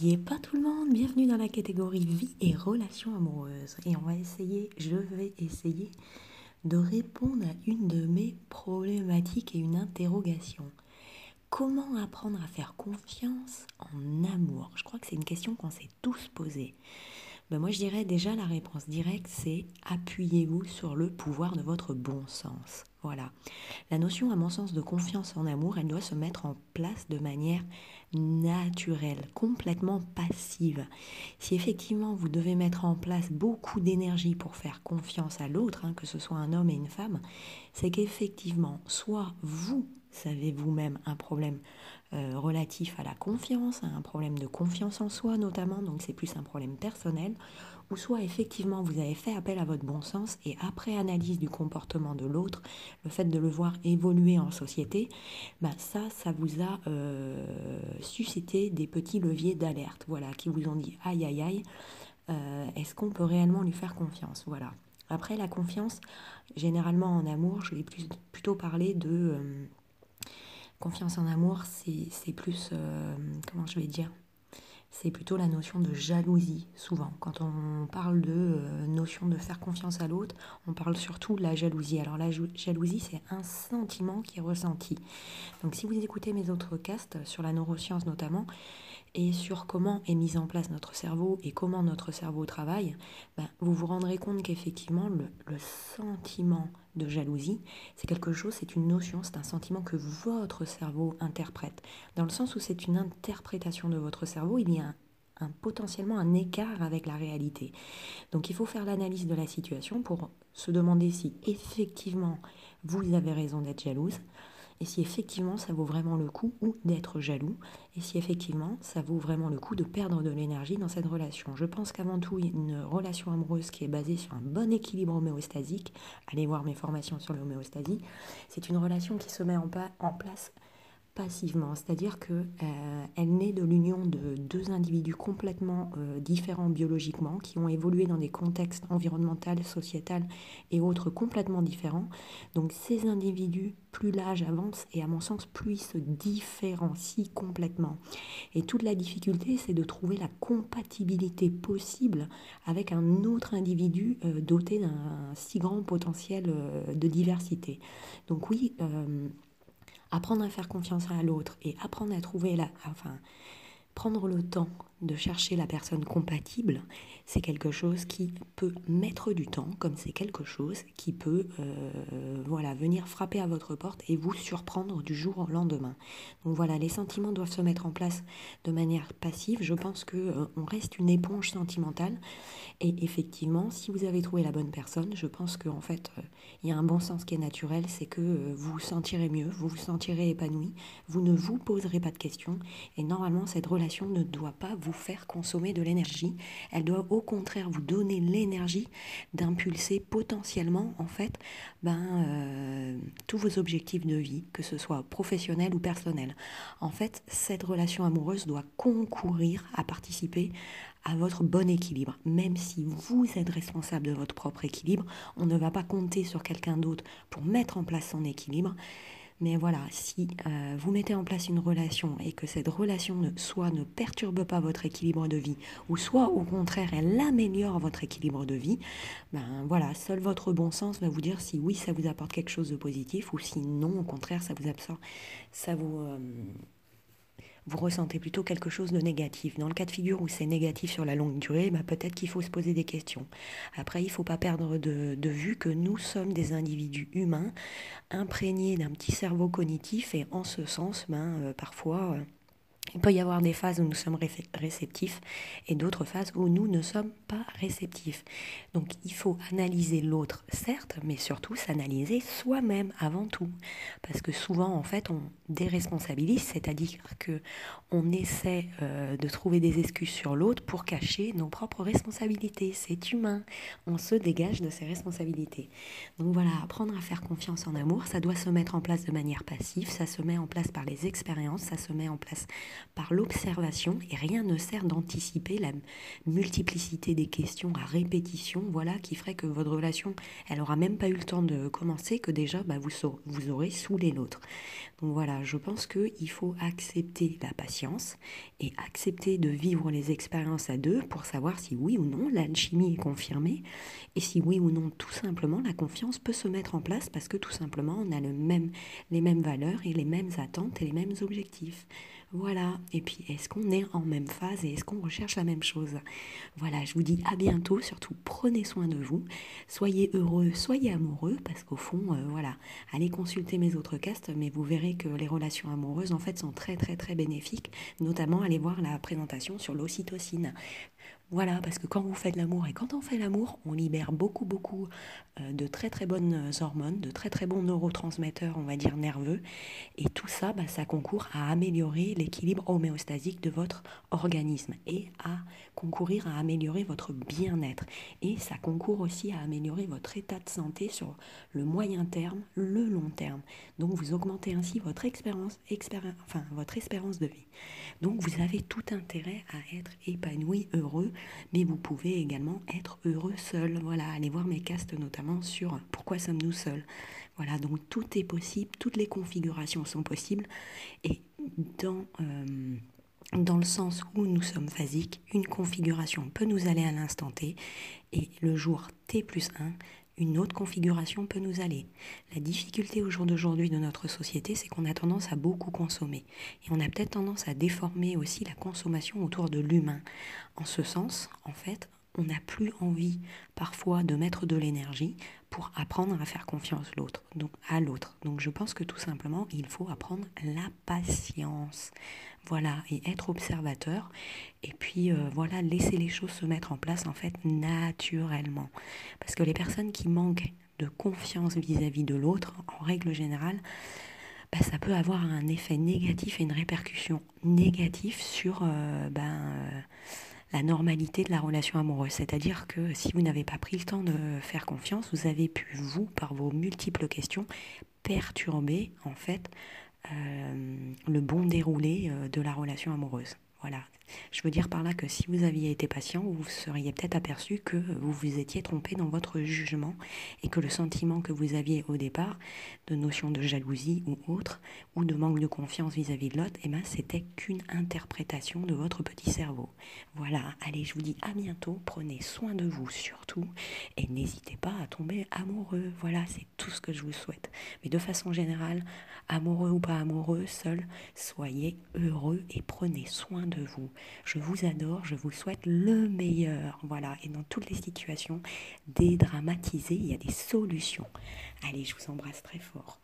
Yé pas tout le monde, bienvenue dans la catégorie vie et relations amoureuses. Et je vais essayer de répondre à une de mes problématiques et une interrogation. Comment apprendre à faire confiance en amour? Je crois que c'est une question qu'on s'est tous posée. Moi je dirais déjà la réponse directe, c'est appuyez-vous sur le pouvoir de votre bon sens. Voilà. La notion, à mon sens, de confiance en amour, elle doit se mettre en place de manière naturelle, complètement passive. Si effectivement vous devez mettre en place beaucoup d'énergie pour faire confiance à l'autre, que ce soit un homme et une femme, c'est qu'effectivement, soit vous avez vous-même un problème relatif à la confiance, un problème de confiance en soi notamment, donc c'est plus un problème personnel, ou soit effectivement vous avez fait appel à votre bon sens et après analyse du comportement de l'autre, le fait de le voir évoluer en société, ça vous a suscité des petits leviers d'alerte, voilà, qui vous ont dit aïe, est-ce qu'on peut réellement lui faire confiance, voilà. Après la confiance, généralement en amour, je vais plutôt parler de... Confiance en amour, c'est plus, c'est plutôt la notion de jalousie, souvent. Quand on parle de notion de faire confiance à l'autre, on parle surtout de la jalousie. Alors la jalousie, c'est un sentiment qui est ressenti. Donc si vous écoutez mes autres podcasts, sur la neuroscience notamment, et sur comment est mise en place notre cerveau et comment notre cerveau travaille, vous vous rendrez compte qu'effectivement, le sentiment de jalousie, c'est quelque chose, c'est une notion, c'est un sentiment que votre cerveau interprète. Dans le sens où c'est une interprétation de votre cerveau, il y a potentiellement un écart avec la réalité. Donc il faut faire l'analyse de la situation pour se demander si effectivement vous avez raison d'être jalouse, et si effectivement ça vaut vraiment le coup ou d'être jaloux, et si effectivement ça vaut vraiment le coup de perdre de l'énergie dans cette relation. Je pense qu'avant tout, une relation amoureuse qui est basée sur un bon équilibre homéostasique, allez voir mes formations sur l'homéostasie, c'est une relation qui se met en place passivement, c'est-à-dire qu'elle naît de l'union de deux individus complètement différents biologiquement, qui ont évolué dans des contextes environnementaux, sociétaux et autres complètement différents. Donc ces individus, plus l'âge avance et à mon sens, plus ils se différencient complètement. Et toute la difficulté, c'est de trouver la compatibilité possible avec un autre individu doté d'un si grand potentiel de diversité. Donc oui... Apprendre à faire confiance à l'autre et apprendre à trouver prendre le temps de chercher la personne compatible, c'est quelque chose qui peut mettre du temps, comme c'est quelque chose qui peut venir frapper à votre porte et vous surprendre du jour au lendemain. Donc voilà, les sentiments doivent se mettre en place de manière passive. Je pense qu'on reste une éponge sentimentale. Et effectivement, si vous avez trouvé la bonne personne, je pense qu'en fait, il y a un bon sens qui est naturel, c'est que vous vous sentirez mieux, vous vous sentirez épanoui, vous ne vous poserez pas de questions. Et normalement, cette relation ne doit pas vous faire consommer de l'énergie, elle doit au contraire vous donner l'énergie d'impulser potentiellement tous vos objectifs de vie, que ce soit professionnel ou personnel. En fait, cette relation amoureuse doit concourir à participer à votre bon équilibre. Même si vous êtes responsable de votre propre équilibre, on ne va pas compter sur quelqu'un d'autre pour mettre en place son équilibre. Mais voilà, si vous mettez en place une relation et que cette relation ne perturbe pas votre équilibre de vie, ou soit au contraire elle améliore votre équilibre de vie, seul votre bon sens va vous dire si oui ça vous apporte quelque chose de positif, ou si non au contraire ça vous absorbe, vous ressentez plutôt quelque chose de négatif. Dans le cas de figure où c'est négatif sur la longue durée, peut-être qu'il faut se poser des questions. Après, il ne faut pas perdre de vue que nous sommes des individus humains imprégnés d'un petit cerveau cognitif et en ce sens, parfois... Il peut y avoir des phases où nous sommes réceptifs et d'autres phases où nous ne sommes pas réceptifs. Donc il faut analyser l'autre, certes, mais surtout s'analyser soi-même avant tout. Parce que souvent, en fait, on déresponsabilise, c'est-à-dire qu'on essaie de trouver des excuses sur l'autre pour cacher nos propres responsabilités. C'est humain, on se dégage de ses responsabilités. Donc voilà, apprendre à faire confiance en amour, ça doit se mettre en place de manière passive, ça se met en place par les expériences, ça se met en place par l'observation et rien ne sert d'anticiper la multiplicité des questions à répétition, voilà, qui ferait que votre relation, elle n'aura même pas eu le temps de commencer que déjà vous aurez saoulé l'autre. Donc voilà, je pense qu'il faut accepter la patience et accepter de vivre les expériences à deux pour savoir si oui ou non l'alchimie est confirmée et si oui ou non tout simplement la confiance peut se mettre en place parce que tout simplement on a les mêmes valeurs et les mêmes attentes et les mêmes objectifs. Voilà, et puis est-ce qu'on est en même phase et est-ce qu'on recherche la même chose? Voilà, je vous dis à bientôt, surtout prenez soin de vous, soyez heureux, soyez amoureux, parce qu'au fond, voilà, allez consulter mes autres castes, mais vous verrez que les relations amoureuses en fait sont très très très bénéfiques, notamment allez voir la présentation sur l'ocytocine. Voilà, parce que quand vous faites l'amour et quand on fait l'amour, on libère beaucoup de très très bonnes hormones, de très très bons neurotransmetteurs, on va dire nerveux, et tout ça, bah, ça concourt à améliorer l'équilibre homéostasique de votre organisme et à concourir à améliorer votre bien-être. Et ça concourt aussi à améliorer votre état de santé sur le moyen terme, le long terme. Donc vous augmentez ainsi votre espérance de vie. Donc vous avez tout intérêt à être épanoui, heureux, mais vous pouvez également être heureux seul. Voilà, allez voir mes castes notamment sur « Pourquoi sommes-nous seuls ?» Voilà, donc tout est possible, toutes les configurations sont possibles. Et dans le sens où nous sommes phasiques, une configuration peut nous aller à l'instant T et le jour T+1, une autre configuration peut nous aller. La difficulté au jour d'aujourd'hui de notre société, c'est qu'on a tendance à beaucoup consommer. Et on a peut-être tendance à déformer aussi la consommation autour de l'humain. En ce sens, en fait, on n'a plus envie parfois de mettre de l'énergie pour apprendre à faire confiance à l'autre. Donc je pense que tout simplement, il faut apprendre la patience. Voilà, et être observateur. Et puis voilà, laisser les choses se mettre en place en fait naturellement. Parce que les personnes qui manquent de confiance vis-à-vis de l'autre, en règle générale, bah, ça peut avoir un effet négatif et une répercussion négative sur la normalité de la relation amoureuse, c'est-à-dire que si vous n'avez pas pris le temps de faire confiance, vous avez pu, vous, par vos multiples questions, perturber, en fait, le bon déroulé de la relation amoureuse. Voilà, je veux dire par là que si vous aviez été patient, vous seriez peut-être aperçu que vous vous étiez trompé dans votre jugement et que le sentiment que vous aviez au départ, de notion de jalousie ou autre, ou de manque de confiance vis-à-vis de l'autre, eh ben, c'était qu'une interprétation de votre petit cerveau. Voilà, allez, je vous dis à bientôt, prenez soin de vous surtout et n'hésitez pas à tomber amoureux. Voilà, c'est tout ce que je vous souhaite. Mais de façon générale, amoureux ou pas amoureux, seul, soyez heureux et prenez soin de vous. Je vous adore, je vous souhaite le meilleur. Voilà, et dans toutes les situations dédramatisées, il y a des solutions. Allez, je vous embrasse très fort.